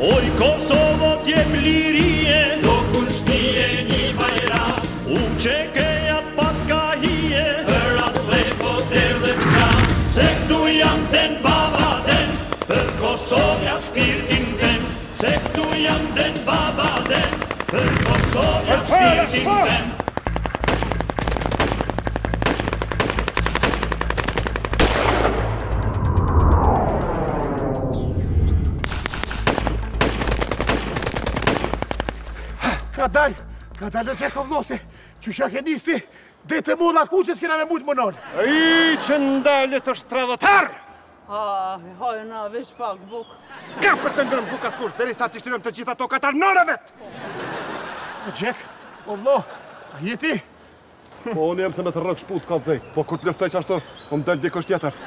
Oj Kosovo djeblirije, dok unë shtije një bajra, u qekeja paska hije, përat lepo tërë dhe qa, se këtu jam ten baba ten, për Kosovja shpirtin ten, se këtu jam ten baba ten, për Kosovja shpirtin ten. Ka dalë në qekë vëllose, që shakenisti dhe të mund aku që s'kina me mujtë mënon. I që ndalët është tradhëtar! Hajna, vesh pak bukë. Ska për të ngërëm bukë askur, deri sa të shtyrëm të gjitha to katar nërë vetë! O qekë, o vëllo, a jeti? Po, unë jem se me të rëgë shput ka dhej, po kur të leftoj që ashto, o më delë dikosht jetër.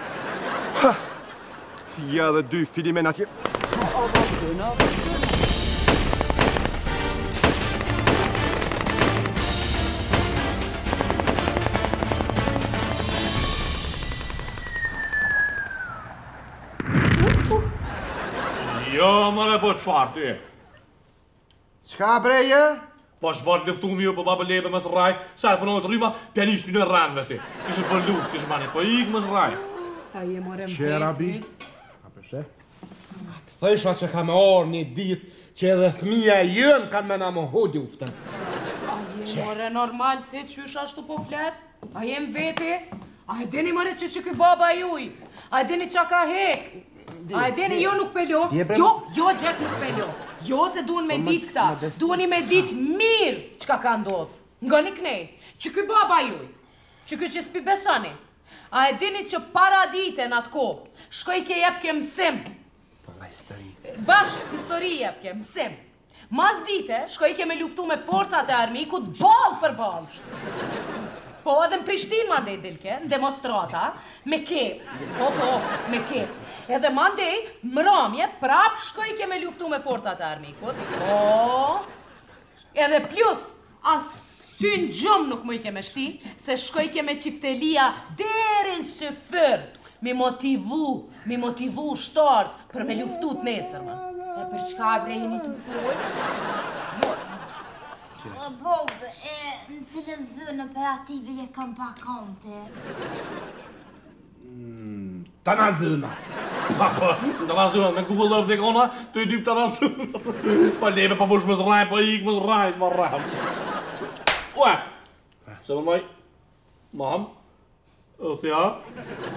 Ja dhe dy filimen atje. O, vëllona, vëllona. Jo, mëre, po qfarë ti? Qka breje? Po shvarë lëftumi jo, po babë lebe mësë raj, sarë përnojë të rima, pianishti në rëndëve ti. Kishë për luftë, kishë mani, po ikë mësë raj. Ta je mëre më vetë. Qera bi? A përshe? Të isha që ka me orë një ditë, që edhe thmija jënë kanë me na më hodi uftën. A je mëre normal ti, që isha ashtu po fletë? A je më veti? A e deni mëre që që këj baba juj? A e deni që ka hekë? A e deni jo nuk peljo, jo gjek nuk peljo, jo se duen me dit këta, dueni me dit mirë qka ka ndodhë. Nga një kënej, që këj baba juj, që këj që s'pi besoni, a e deni që para dite në atë ko, shkoj ke jep ke mësim. Përla histori. Bashë histori jep ke mësim. Mas dite, shkoj ke me luftu me forcat e armikut balë për balë. Po edhe në Prishtin ma ndej dilke, në demonstrata, me kep, me kep. Edhe mandej, mramje, prap shkoj ke me luftu me forcat e armikut. Po, edhe plus, as syn gjëmë nuk mu i ke me shti, se shkoj ke me qiftelia derin së fërt, mi motivu shtart për me luftu të nesërme. E për çka brejni të fluj? Bogë, në cilën zënë operative je kam pakante? Ta na zëna. Pa, ta na zëna, me kufë lëvë dhe kona, të i dypë ta na zëna. Pa lebe, pa bush mësë rajnë, pa ikë mësë rajnë, ma rajnë. Ua, se përmaj, mam, thja.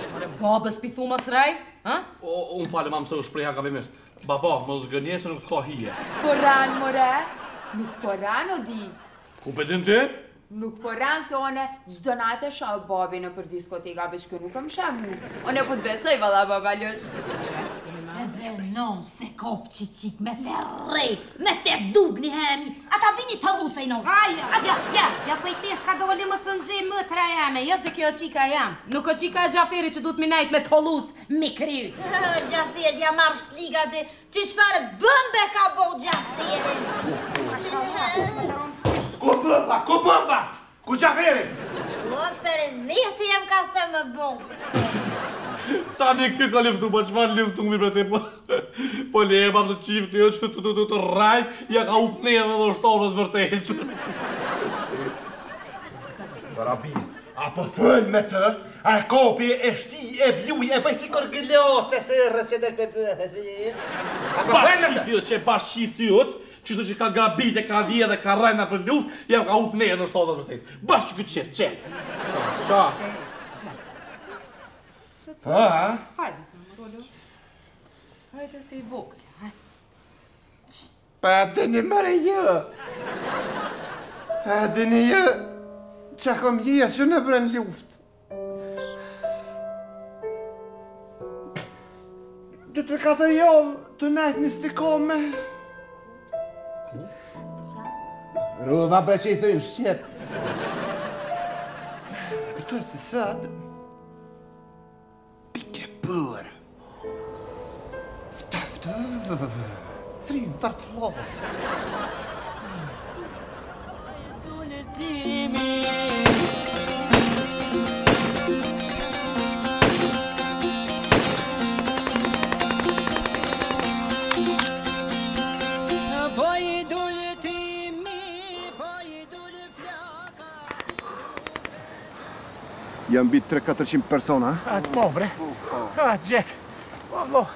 Shmane, babës pithu mësë rajnë? Unë pale, mam, se u shpreja ka përmesht. Baba, mësë gënje, se nuk të ka hije. S'po ranë, mëre. Nuk po ranë, o di. Ku pëtën të? Nuk po ranë se one gjdo natë e shau babi në për diskoteka, veç këru këm shamu. One po të besoj, valla, babaljosh. Se brenon, se kopë qiqik, me te rej, me te dug një hemi. Ata bini të lusej në. Aja, aja, ja. Ja po i tes ka doli më sënëzhe më të rajame, jo se kjo qika jam. Nuk o qika e Gjaferi që du të minajt me të holuz, mi kryr. Gjaferi, ja marrë shtliga dhe që shfarë bëmbe ka bo Gjaferi. Ku bëmba? Ku Gjaferi? O, për vete jem ka se më bëmë. Tani këtë ka liftu, po qëfar liftu mi për te po. Po lehe, papë të qiftë, jo që të raj, ja ka upneve dhe shtorës vërtejtë. Barabi, a po fëllë me të, a kopi, e shti, e bjuj, e bëj si kërgëllose, se rësjetel për përësve. Bashifë të jo që bashifë të jëtë, qështë që ka gabit e ka vje dhe ka rajna për luft, jam ka upne e në shtatë dhe vërtejtë. Bashë këtë qërë, qërë. Qa? Qa? Hajde se më rolu. Hajde se i vokle, hajde. Pa dhe një mërë jë. Dhe një jë, që kom jesë që në bërën luft. Dhe të katër jovë, të najtë një stikome. Rëva bre që i thëjnë shqep. Këtu e si sad, pike për. Ftaftë, trimë fartë lovë. Dune primi. I-am bit 3-4-5 persoane. Pobre. Ah, Jack. Mamă.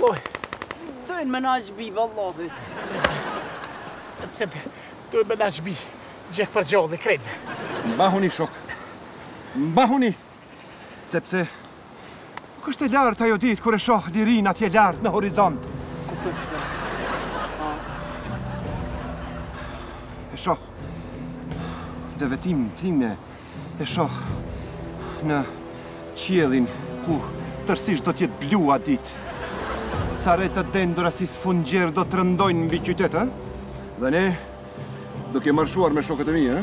والله دوين مناج بي والله تصدق دوين مناج بي جاك برجع لك ريد ما هوني شوك ما هوني sepse nuk është e lartë ajo ditë kur e shoh lirin atje lart në horizont e shoh dhe vetim time e shoh në qiellin ku tërësisht do të jetë blu atë ditë Caret të dendura si sfungjer do të rëndojnë mbi qytet, ha? Dhe ne duke marshuar me shokët e mi, ha?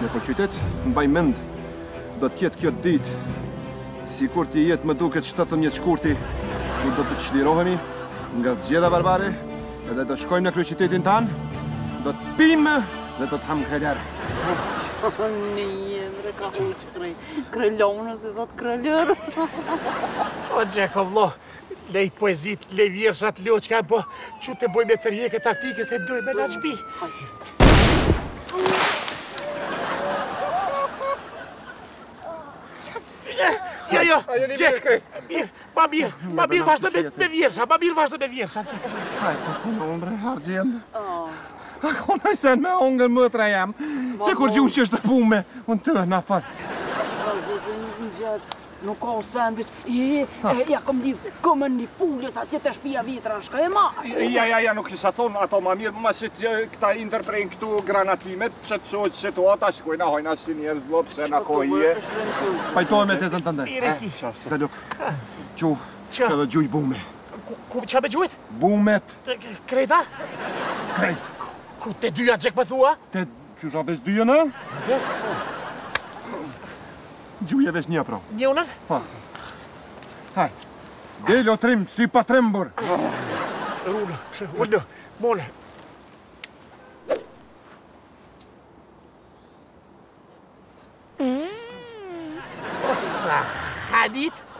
Ne po qytet, mbaj mend, do t'jetë kjo ditë, si kur t'i jetë më duket 17 shkurti, kur do të çlirohemi nga zgjedhja barbare, edhe do shkojmë në kryeqytetin tan, do t'pimë dhe do t'ham krelar. Njëmre ka huqë krelonës e do t'krelër. O, Gjeko, vlo, Lej poezit, lej vjershat, leo qka bo, që të bojmë e tërjeke taktike se dojmë me nga qbi. Jo, Gjek, ma mirë vazhdo me vjersha, Hajko, kënë ombre, hargjendë. Ako nëjsen me ongën më të rajam, se kur gjuhë që është të pume, unë të në fatë. Nuk ka o sandvish, ja kom lidhë këmën një fullës, atje të shpia vjetra, shka e ma. Ja, nuk isha thonë, ato ma mirë, ma që këta interprejnë këtu granatimet, që të shoqë situata, shkojnë a hojnë ashtë njerëz, lopë, se në kohje. Pajtojnë me tezën të ndaj. Të luk, që të dhe gjuj bume. Qa me gjujt? Bumet. Krejta? Krejt. Ku të dyja gjek me thua? Të qësha vesh dyja në? Gjuje vesh një pra. Një unër? Pa. Haj. Delo trim, si pa trembur. Rullë, ullë, mole. Ufa, hadit.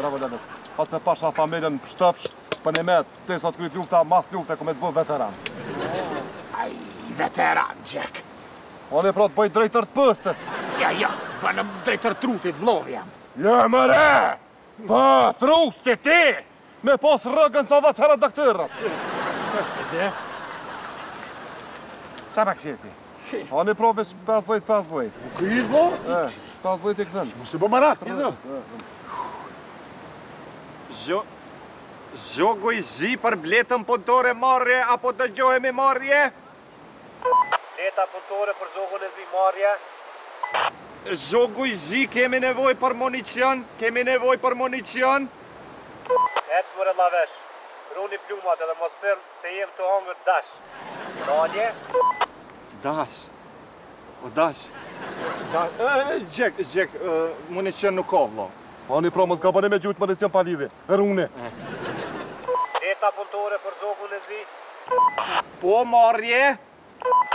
Bravo, Lenuk. Pase pasha familjen pështëfsh, për në metë, të sa të kryt lufta, mas lufta, ku me të bëhë veteran. Veteran, Gjek. One pra të bëj drejtër të pëstës. Ja, bënëm drejtër trufit, vlovë jam. Ja, mëre! Pa, trufës të ti! Me pas rëgën sa dhe të herët doktorët. Dhe? Qa pa këshirë ti? One pra veç 50-50. U këj, vlovë? 50 e këtën. Mështë bë marat, ti dhe? Zhogu i zhi për bletën pëntore marrje, apo të gjohemi marrje? Leta punëtore për zogun e zimarja. Zogu i zi, kemi nevoj për monicion, Ecë mërë lavesh, runi plumat edhe mos sërmë se jem të hangër dash. Dalje? Dash. Gjek, monicion nuk ka vlo. Ani pra mos gabane me gjujtë monicion pa lidhe, rune. Leta punëtore për zogun e zi. Po marje.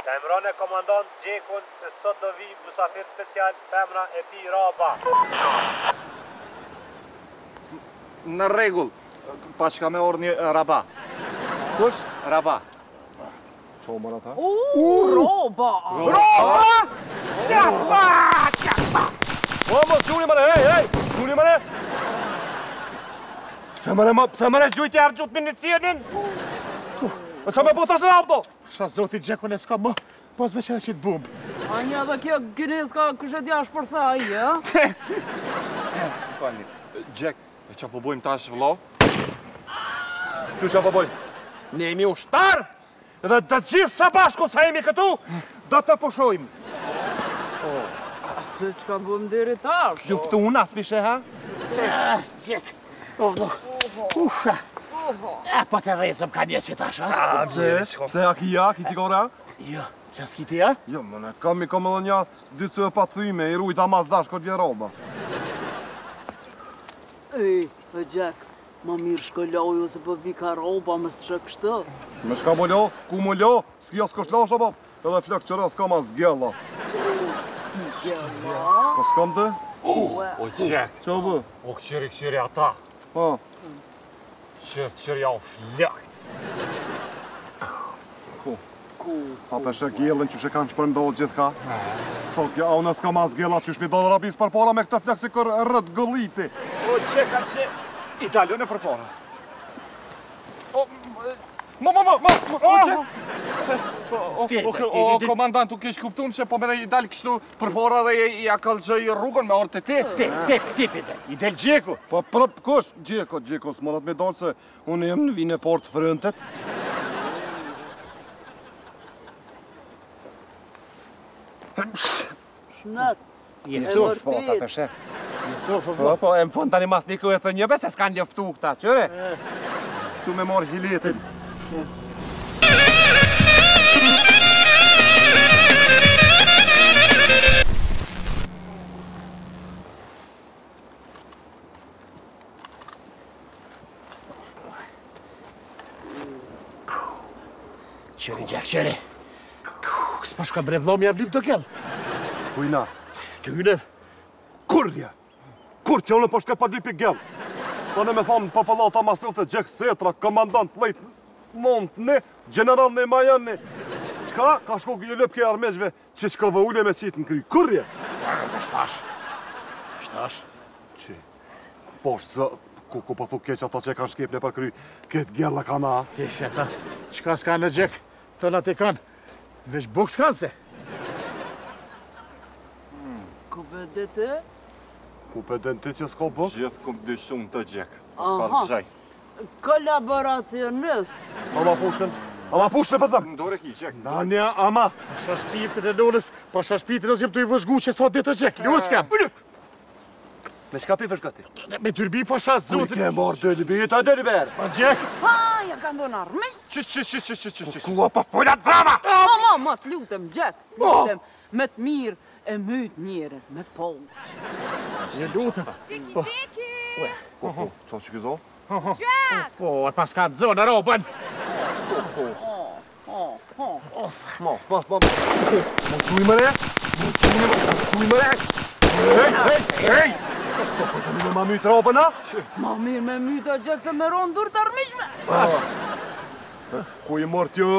Ka imrone komandant Gjekun se sot do vi musafir special femra e ti raba. Në regull, pashka me orë një raba. Kush? Raba. Qomën ata? Raba! Qapa! Mos, quni mëre, quni mëre! Se mëre gjujti argjut minicionin? Qa me po të shra abdo? Shra zoti Gjekun e s'ka më, pas veç edhe që t'bum. A një dhe kjo gëni s'ka këshet jash përtha a i, e? Gjek, e qa përbojmë tash vlo? Që qa përbojmë? Ne jemi ushtar, dhe dhe gjithë sa bashku sa jemi këtu, dhe të përshojmë. Që qka bëm diri tash? Juftu unë aspishe, ha? Gjek, o vlo. Pa sam kad neće taš, a? A, dze, se aki jak, i ti gora? Jo, čas ki ti ja? Jo, mëne, kam mi komëllë nja dycu e pacuime, i rujt amas dash kot vjeroba. Ej, e Gjek, ma mirë shkolloju, se po vika roba, më së shë kështë. Me shka më lo, ku më lo, s'kja s'kështlash, apap, edhe flek qëra s'ka ma s'gjellas. S'ki gjella? Po s'kam të? O Gjek, o këqyri ata. Ha? Qërja o flakt. Ku? Ku? A peshe gjellën që shë kanë që përndohë gjithka? Sot kja aune s'ka ma zgjella që shmi do rapis përpara me këtë flakt si kër rëtë gëlliti. O Gjek, a që Italione përpara. O... O komandant, u kesh kuptun që po mene i dalë kështu përpora dhe i akallëgjëj rrugën me orë të ti? Ti, i delë Gjeku. Po prëp, kush? Gjeko, s'monat me dalë se unë jem në vine portë frëntet. Shnat, e mërtit. Po, e më fund tani mas një ku e thë njëbe se s'kanë ljëftu këta, qëre? Tu me morë hiletin. Qëri, Gjek, qëri. S'pa shka brevlom ja vlim të kjellë. Kujna? Tyne. Kurja. Kur që unë po shka pa glipi gjellë. Ta në me thamë papallata mas luftë, Gjek Setra, komandant, lejtë, mont, ne, general, ne, majan, ne. Qka? Ka shko gjë lëp ke armezhve që qka vë ule me qitë në kry. Kurja? Po shtash. Shtash? Qi? Po shtë zë... Ku po thuk keq ata që kanë shkip në për kry. Këtë gjellë ka na. Qeshë ata. Qka s'ka në Gjek? Tëllat e kanë, veç buk s'kanë se. Ku pëdën ti? Ku pëdën ti që s'ko buk? Gjithë ku më dyshumë të Gjek. Aha, kolaboracionist. Ama pushën e pëtëm. Ndore ki, Gjek. Nanja, ama. Pasha shpirtin e nësë jem të i vëzhgu që sa ditë të Gjek. Ljus kam. Me shka pi përshka ti? Me dyrbi pasha zotin. Kërke marrë dyrbi, ta dyrber. Pa Gjek. Ja ka ndonë armi. Që. Kua pa fullat vrama. Ma të lutëm, Gjek. Lutëm me të mirë e mytë njërin, me polqë. Një lutëm. Gjeki. Qa që këzo? Gjek. E paska të zonë, robën. Më qujmëre. Hej. Po të një me ma mytë rapën, a? Ma mirë me mytë, Gjek, se me ronë dur të armishme. Pash! Ku i mërë t'jo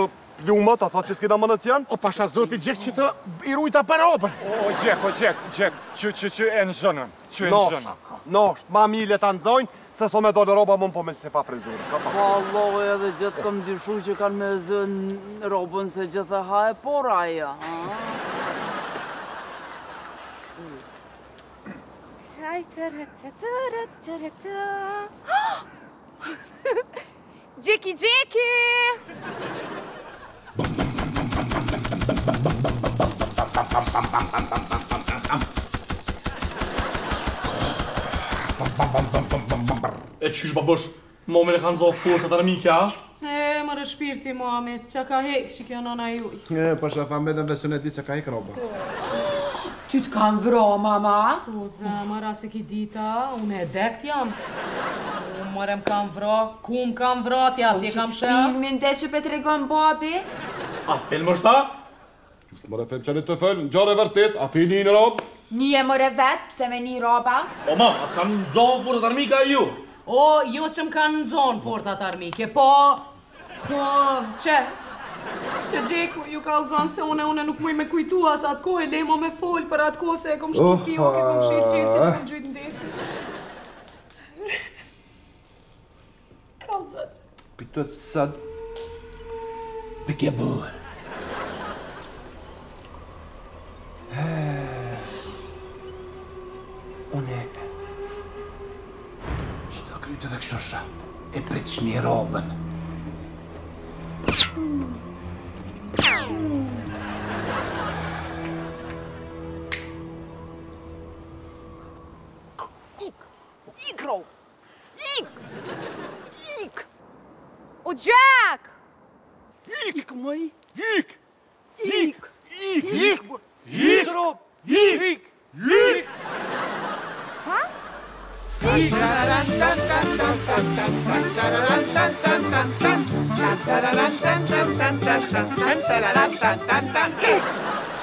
plumat, a tha që s'kina më në t'janë? O pasha zoti, Gjek, që të i rujta për rapën. O, Gjek, që e në zhënën. Nosht, ma mi le t'a nëzojnë, se so me dole roba më po me që se pa prezurë. Pa Allah, edhe gjithë këm dyshu që kanë me zënë robën, se gjithë e ha e pora aja. Gjeki! E qysh babosh, momen e kanë zohë furë të të rëmikja? E, mërë shpirti, Mohamed, që ka hek që kjo nona juj. E, përshë famedën dhe sënë e di që ka hek roba. Ty të kanë vro, mama? Thu, zemër, ase ki dita, unë e dekt jam. Unë mërë më kanë vro, ku më kanë vro, tja si e kam shë? Po që të filmin dhe që petregon babi? A film është ta? Mërë film që një të film, gjore vërtit, a pi një në robë? Një mërë vetë, pëse me një roba? O ma, a kam në zonë furtat armika e ju? O, ju që më kanë në zonë furtat armike, po... Po, që? Që Gjeku ju ka alëzon se une nuk muj me kujtua se atë kohë e lemo me folë për atë kohë se e kom shtupi, o ke kom shirë qërë si të kom gjytë ndetë. Ka alëzon që... Këto sëtë... Bëke burë. Une... Që të krytë dhe këshosha, e pritë shmi robën. Ik! Ik, Ro! Ik! Ik! Ocak! Їк мій! Їк! Їк! Їк! Їк! Їк! Їк! Їк! Ха?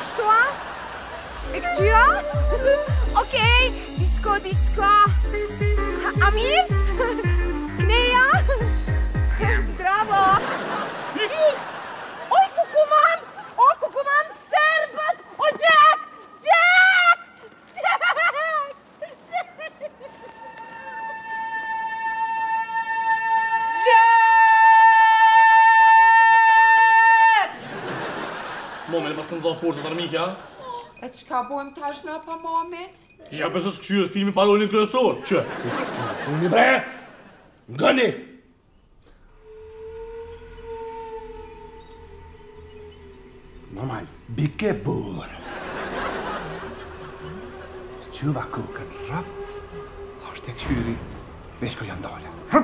Что? Lecture? Ok, disco, disco. Amir? Kneya? Zdravo! Oj, kako imam! Oj, kako imam serbat! Oj, Jack! Jack! Jack! Moment, was denn so auf Fotos an mich, ja? Açıka boyum taşına yapamamı. Yapasız küçüyor, filmi balonun kırası o. Çö. Bu ne be? Gani. Mamal, bike bur. Çuvakı kırrap. Sartek şüri. Beş koyan da ola.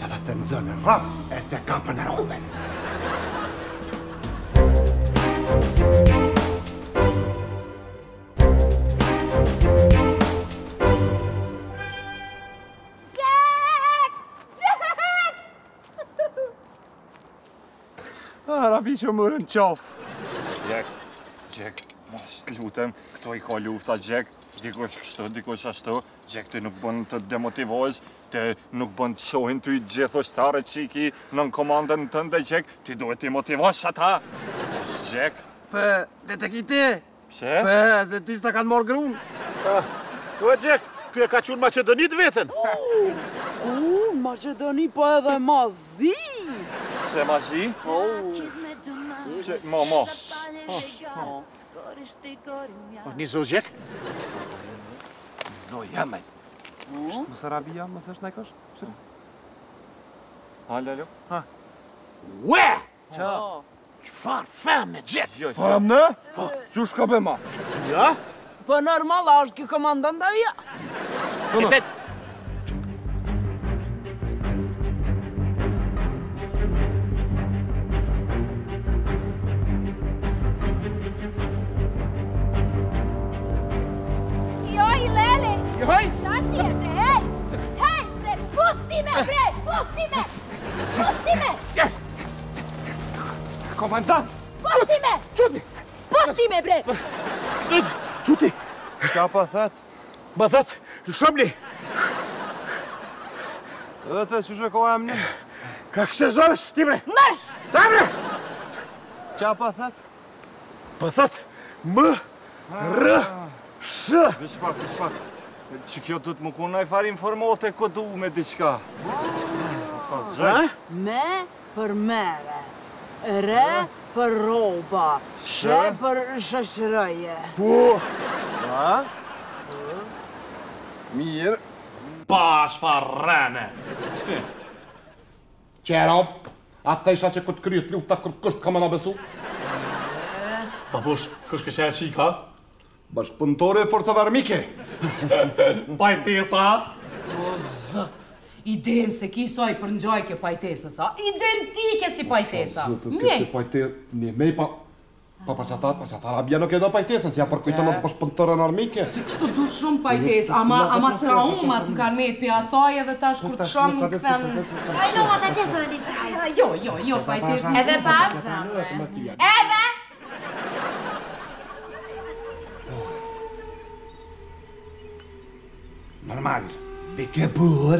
Ya da tenzöne rap. Ete kapına rağmen. Shumë në qafë. Jack, Jack, mos të lutem, këto i ka lufta, Jack, dikosh ashtu, Jack, të nuk bën të demotivosh, të nuk bën të shohin të i gjithë oshtare që i ki nën komandën tënde, Jack, ti duhet të motivosh ata. Jack. Për, dhe të kiti. Shë? Për, dhe ti së të kanë morë grunë. Kërë, Jack, kërë ka qunë Macedonit vetën. Macedoni po edhe mazi. Shë mazi? Mama. Nizo, Jack? Nizo, jamel. Mësë Arabia, mësë është najkash? Halë, halë? Ha. Ue! Qa? Qëfar femë, Jack? Femë? Që shka bema? Ja? Për normal, a është kë komandon da ja. Këtët. Hej! Dati je bre, hej! Hej bre, pusti me bre, pusti me! Pusti me! Komandant! Pusti me! Čuti! Pusti me bre! Čuti! Qa pa thët? Pa thët, shumli! Dhe të që shëkoha më një? Ka kështë zonësh ti bre! Mërsh! Ta bre! Qa pa thët? Pa thët, më, rë, shë! Vishpak, vishpak! Që kjo du të më kuna i fari informote këtu me diqka. Me për mere, re për roba, shë për shëshërëje. Po! Mirë. Bash farrene! Qerop, atë të isha që këtë kryet lufta kër kështë ka me nga besu? Babush, kështë kështë e qika? Bashkëpëntore e forcëve armike. Pajtesa? O, zët, idenë se ki soj për njojke pajtesës, a? Identike si pajtesa. Mjej. Një mej pa përqatar abja nuk edhe pajtesës, ja përkujtën atë bashkëpëntore në armike. Si kështu du shumë pajtes, ama traumat më kanë mejt për asaj edhe tash kur të shumë në këthen... A i do më të qesë dhe diqaj. Jo, pajtesën. Edhe pavëzën, edhe! Normal, bike bur.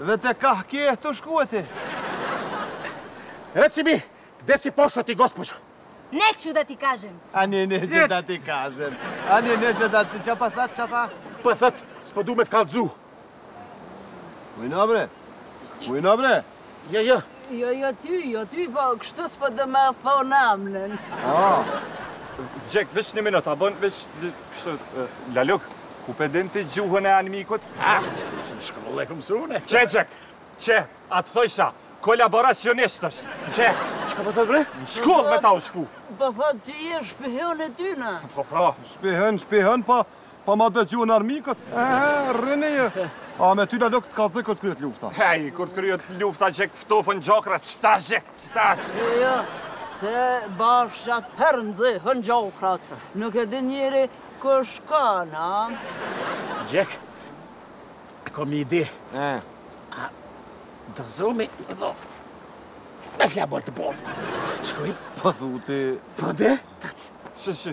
Vete ka hkje të shkueti. Reci mi, gde si pošla ti, gospođo? Neću da ti kažem. A ne, neću da ti kažem. Qa pa thët, qa tha? Pa thët, s'po du me t'kallzu. Ujna bre? Jo, ty, po kështu s'po dhe me thonë amnen. Jack, veç një minut, a bon, veç... Laluk, ku pëdin t'i gjuhën e animikut? Shkolle këmësune. Jack, atë thojshta, kolaboracionistësh, Jack. Qka pëthët bre? Shkoll me ta u shku. Pëthët që i e shpihën e tyna. Po, shpihën, po... pa ma dëgju në armikët, rënije. A me ty në do këtë ka zë këtë kryet lufta? Hej, këtë kryet lufta që këftofën gjakra, qëta që, qëta që. Jo, se bashkët herë në zëhën gjakrat, nuk e di njëri këshkan, ha? Gjek, kom i di. A, dërzumi i dho. Me flabër të bovë. Qëj? Pëthuti. Pëde? Shë,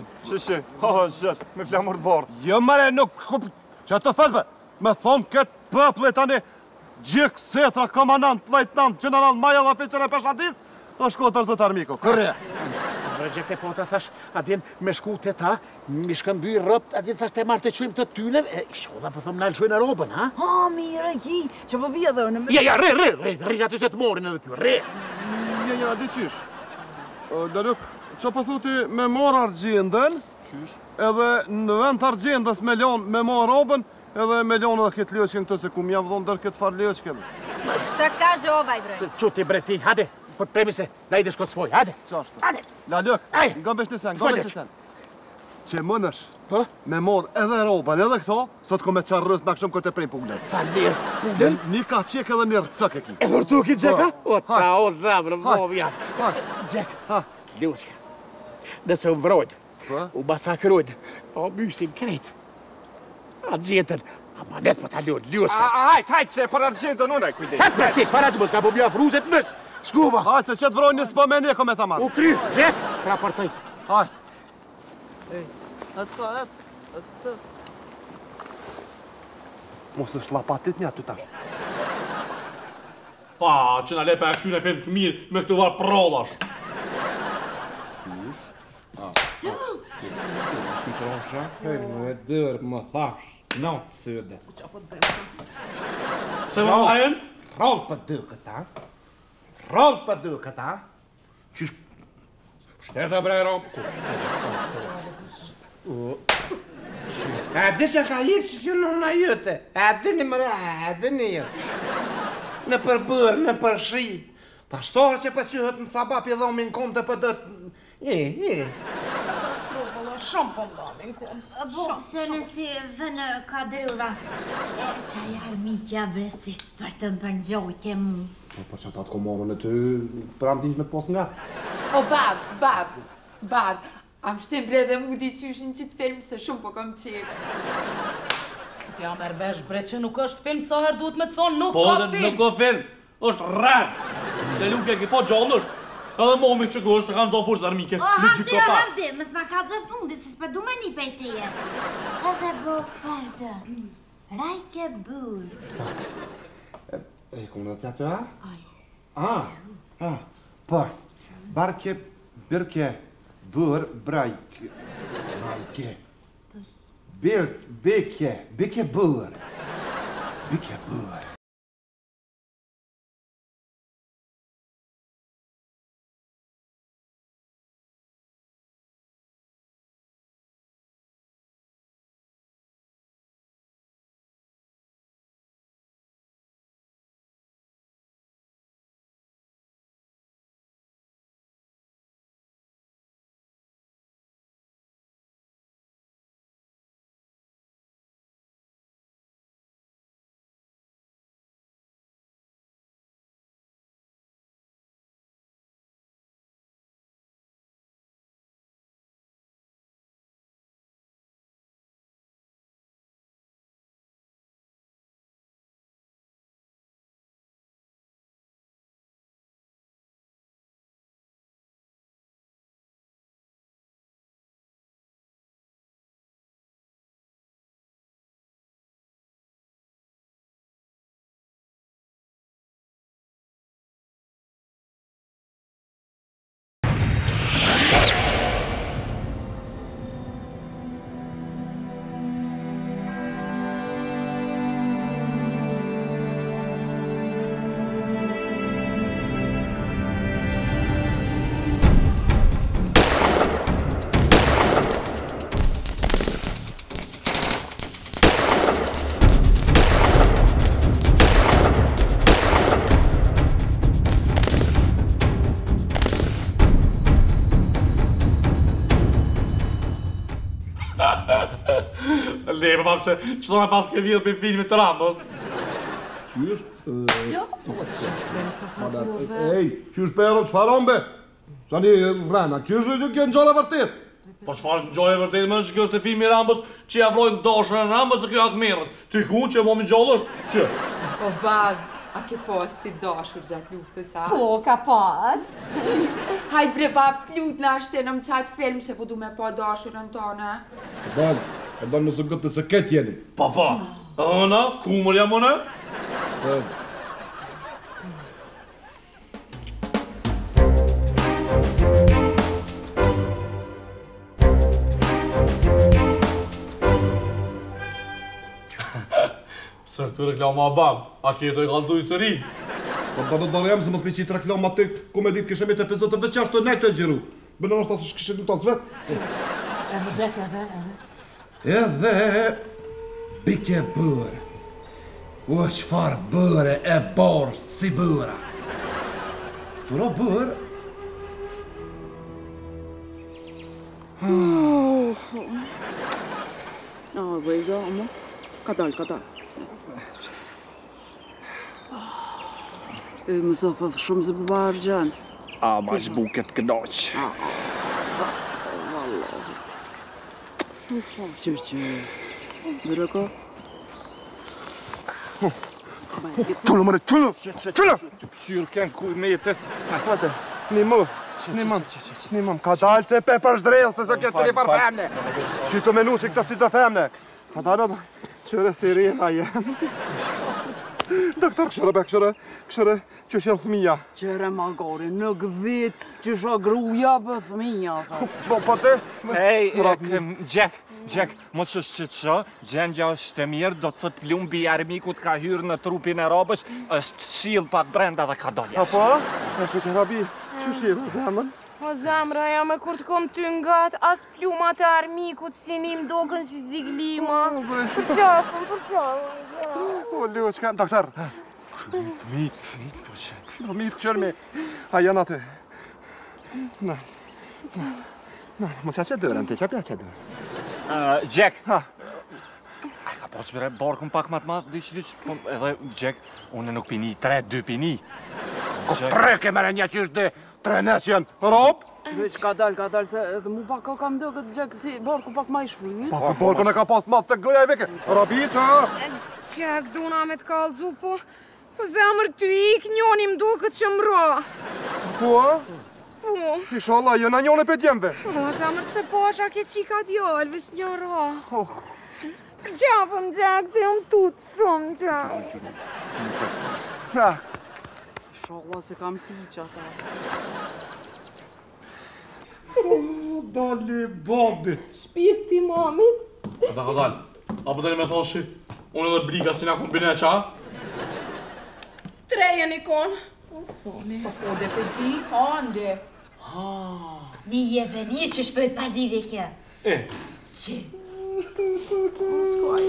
ha, shët, me flabër të bovë. Jo, mëre, nuk, që të thëtë për? Me thonë këtë pëple tani, gjikë, setra, komanant, lejtnant, general, maja, lafiqere, peshatis, është kohë tërzët armiko, kërre. Mërë gjekë e po të thash, adin me shku të ta, mi shkëmby rëpt, adin thash të marrë të qujmë të tyner, e shodha për thëmë nalë shujnë a robën, ha? Ha, mire, ki, që po vija dhe në me... Ja, re, që aty se të morin edhe kjo, re. Ja, di qysh. Lërëk, që po thuti me mor argjendën, edhe në vend të argjendës me lonë me mor robën, edhe me ljonë dhe këtë leqën këtë, se ku mja vëdhon dërë këtë farë leqën. Më shtë ka zhova i brejnë. Quti brejti, hade, për të premise, da i dhe shko s'foj, hade. Qashtë? Hade. La lëk, nga besh në sen, nga besh në sen. Që më nërsh, me morë edhe robën edhe këto, sot ku me qarë rësë në akshëm këtë e prejnë puglen. Farë puglen? Një ka qek edhe një rëcëk e ki. E rëcëk i gjeka? O ta, o zavrë, vovja. Gjek, Argentën, amanet për ta lënë, lënë s'ka. Hajtë se për Argentën unë e kujdejnë. Hajtë për ti, që farajtë mos ka po mja fruzet mës, shkuva. Hajtë se që të vrojnë një s'pomeni e ko me ta marrë. U kry, gjek, të raportoj. Hajtë. Ej, atës këtë. Mos në shlapatit një aty tash. Pa, që në lepa e këshyre e femë të mirë, me këtë varë prolash. Qysh? Ti pronsha, heri më dhe dërë më thash, natë sëde. Qa për dërë? Se më ajen? Rallë për dërë këta, qish... Shtete brej rallë, kush të dërë? A di që ka jikë që kënë në jëte, a di një mëra, a di një jëte. Në përbërë, në përshi, ta shtohë që përqyhët në sabap i dhomin kom të përdët... Shumë po mbamin, shumë, shumë. Se nësi vënë ka drëva, që e armikja vresi për të më përngjoj ke mu. Për që ta të komorën e ty, për amë t'ishme pos nga. O bab, am shtim bre dhe mu diqyshin që të filmë, se shumë po kom qirë. Ti a mërvesh bre që nuk është filmë, sa her duhet me të thonë, nuk ka filmë. Po, nuk ka filmë, është rrën. Dhe luke ki po gjallë është. Edhe momi që kërë se kanë zofurës armike. O, hamdi, mës nga ka zofundi, si s'pë du me një pejtije. Edhe bo, vazhdo, rajke burë. E këmë dhe të ato, a? Oj. A, po, barke, birke, burë, brajke, beke burë, Lepa, pa përse, qëtona pas ke vjetë për filmit të Rambos. Qysh? Jo? Ej, qysh pero, qfarombe? Shani, rana, qysh dhe kjo në gjore vërtit? Po qfarë në gjore vërtit, më në që kjo është të filmi Rambos, që javrojnë doshën në Rambos dhe kjo atë mirët. Ty kun që momi gjolë është, që? O bagë, a ke pas ti dashur gjatë luftës, a? Po, ka pas. Hajtë bre, bab, lutë në ashtë në më qatë film, se po du me pa dashurën tona. Bagë. E banë nësëm këtë nëse ketë jeni. Pa, pa. Ana, kumër jam une? E. Pëse këtë reklama bam, a kjetë e kalëtu historinë. Pa, pa, pa, jam se mos me qitë reklama të komedit këshemi të epizod të veçar të nejtë e gjeru. Bënë nështë asë shkëshin të asë vetë. E rëgjek e vetë, e. Edhe bike bërë, u e qëfar bërë e borë si bërë. Tura bërë... A, bëjza, amë? Ka dalë. E, mësafë, shumë zë përbarë gjanë. A, ma shbuket kënaqë. Që... Bërëko? Tullë mëre, tullë! Tullë! Shyrë kënë kuj me jetë... Hate, një mëmë... Ka dalë se pe për shdrejë, se se kështë të një për femne! Që të menu që këta si të femne! Ka dalë da... Qëre sirena jemë... Doktor, këshërë... Që shërë fëmija... Qëre magari, në gëvit... Që shë gruja për fëmija... Po, po te... Ej, Gjek, më që shë që, gjendja është të mirë, do të thëtë plumë bijarmikut ka hyrë në trupin e robësh, është shilë pa të brenda dhe ka dolja. Apo? E shë që rabi, që shilë o zemën? O zemëra, jam e kur të kom të ngatë, asë plumat e armikut, sinim doken si dziglima. Përqafën. O, leo, që ka... Doktor! Mitë, po që... Mitë, këshërmi. A, janë atë. Në, më që që dërën, të që pja që dërën. Gjek, a ka po që përre borkën pak matë matë, edhe Gjek, une nuk pini, 3-2 pini. Ko tre ke mërë një që është dhe, 3-ne që janë, robë? Veç ka dalë, se edhe mu pak kam dhe këtë Gjek, si borkën pak ma i shfrujit. Pa, borkën e ka pas matë të gëja i veke, rabi që ha? Gjek, duna me të kalëzu, po zemër të ikë, njoni mdu këtë që mra. Po, a? Ishala, jëna njone për djembe. O, zamër se pasha ke qika djallë, vësh një ra. Gjapëm, Gjek, se jëmë tutë shumë, Gjek. Ishala, se kam piqa ta. O, dali, babi. Shpirti, mamit. Ka dali. A përderi me thoshi, unë edhe bliga si nga kombine qa? Trejen ikon. O, soni. O, dhe për ti, hande. Nije që shpoj palive kja. Që? Muskoj,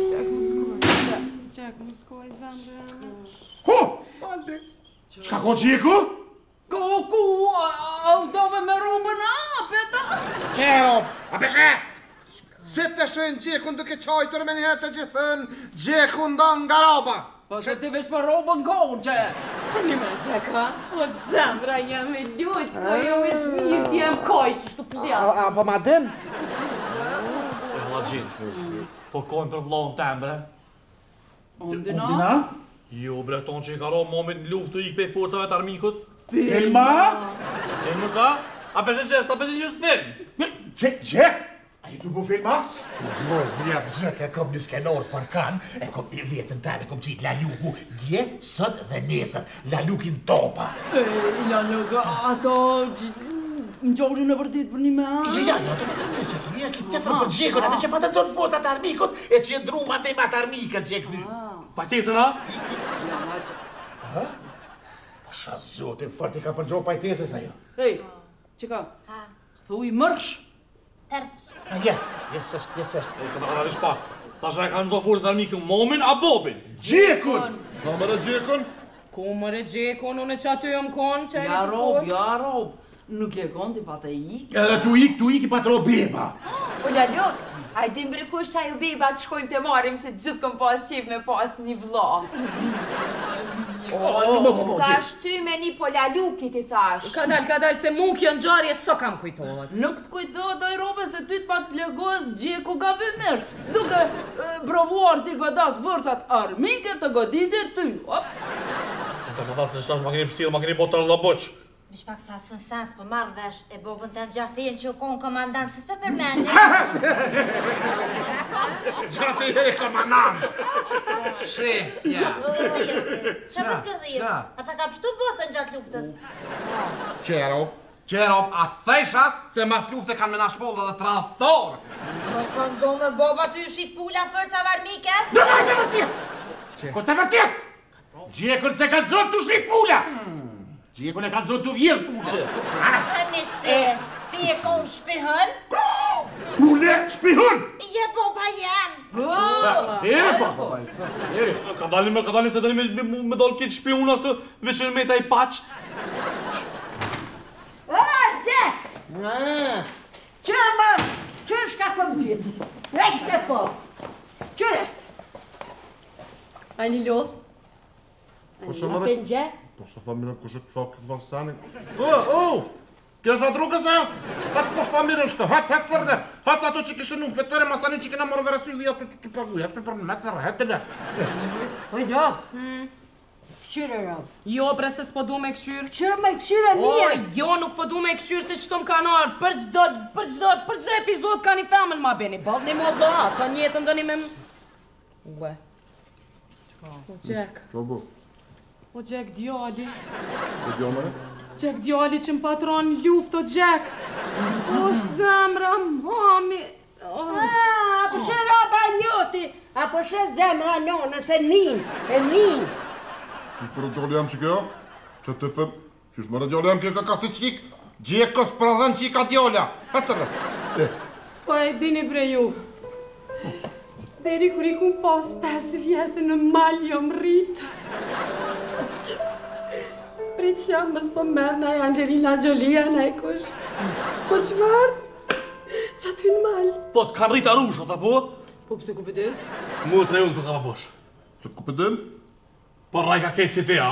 Gjek, muskoj, zemre. Ho! Palde! Qka ko qiku? Koku, a u dove me rubën apeta? Qero, apeshe! Se të shën Gjekun duke qajtur me njëherë të gjithën, Gjekun don nga roba. Po se ti vesh për robën kohën që... Për një me që ka? O zemra, jem e ljojtë, s'ko jem e shmirët, jem kaj që shtu pljasë. A po madem? E Hlagjin, po kojnë për vlohën tem, bre? Ondina? Jo, bre, tonë që i ka robë momit në luftë, i këpej forcave të armikut. Filma? Filma shka? A peshe që shta peshe që shtë film? Gjek? A i të bu filma? Në vjep Gjek e kom një skenor për kan, e kom një vjetën tane, kom qit Laluku, dje, sot dhe nesër, Lalukin topa. E, Laluka, ato... Në gjohri në vërdit për një me anë? Ja, që të një e kip tjetër për Gjekon, edhe që pa të nëzonë fosat armikot, e që e dru ma te ma të armikët, Gjek dhe... Pa tesën, a? Ha? Pasha zotin, fërti ka përgjohë pa i tesës ajo. Hej, që ka? Ha? Thuj mërsh? Jesështë. Këta ka darish pak. Ta shë e ka nëzo forës në armikën, momin a bobin. Gjekun! Komër e Gjekun? Komër e Gjekun, unë e që aty jëmë konë që e në të forë. Ja rob, nuk e konë t'i pa të ikë. Edhe t'u ikë i pa të robeba. Ula luk, a i di mbrikur shaj u beba të shkojmë të marim, se gjithë këm pas qip me pas një vla. Thash ty me një pola lukit i thash. Ka dal, se mu kjo në gjarje so kam kujtojt. Nuk të kujtojt, doj robe, se ty të pa të plegos gjë ku ka bëmër. Duke brovuar ti godas vërcat armike të godit e ty. Se të përta se shtash ma këni pështil, ma këni botër në boqë. Bish pak sa sun sens, po marrë vesh e bobën të më Gjafien që u konë komandant, si s'pe përmendit? Gjafien e komandant! Shef, ja. Qa pës kërdhirë? Ata ka pështu bëthën gjatë luftës. Qerop, a theshat se mas luftë e kanë mena shpollë dhe tradhtorë. Kërë të në zomër boba të ju shqit pula fërca varmike? Nuk është e vërtit! Kështë e vërtit! Gjekër se ka zonë të shqit pula! Gjekën e ka zotë të vjedhë, puqe! Ani te, ti e konë shpihën? Pule, shpihën! Je boba jem! Ere, boba jem! Ka dalin se dalin me dalë kitë shpihën atë, veqen me ta i paqët! O, Gjek! Qërë shka këm ditë? Rejtë me po! Qërë? Ani lodhë? Ani në pëngje? Pošto familjen kužet čak vasani. O, kje za druga zajo? Tako pošto familjen što, hajt tvrde. Hajt za to čekiš jednu vetere masani čeke nam orvera sizi, ja ti pagu, ja se prvom neter, hajt te daš. Ojdo, këshyre rab. Jo, bre, se s'podu me këshyre. Këshyre me këshyre mirë. O, jo, nuk podu me këshyre se qëtom ka nërë. Për çdo epizod ka një femen ma beni. Balni mu abdohat, ka njetën dëni me më... Ue. O, Gjek. O, Gjek, djali. O, djali? Gjek, djali që më patron në luft, o, Gjek. O, zemra, mami. A, përshë raba njoti, a përshë zemra nonës e nin. Qështë përë djali jam që këja? Që të fëm, qështë mërë djali jam këja ka si qik? Gjekës pradhen qika djala. Atërë. Po, e dini bre ju. Deri kër i kun pas 5 vjetë në malë jam rritë. Prit që jam mësë përmerë në e Angelina Jolia në e kush. Po që vartë, që aty në malë. Po të kanë rritë arush, ota po? Po pëse ku pëtër? Mu e të rejun të ka bosh. Se ku pëtër? Po raj ka ketë si te, a?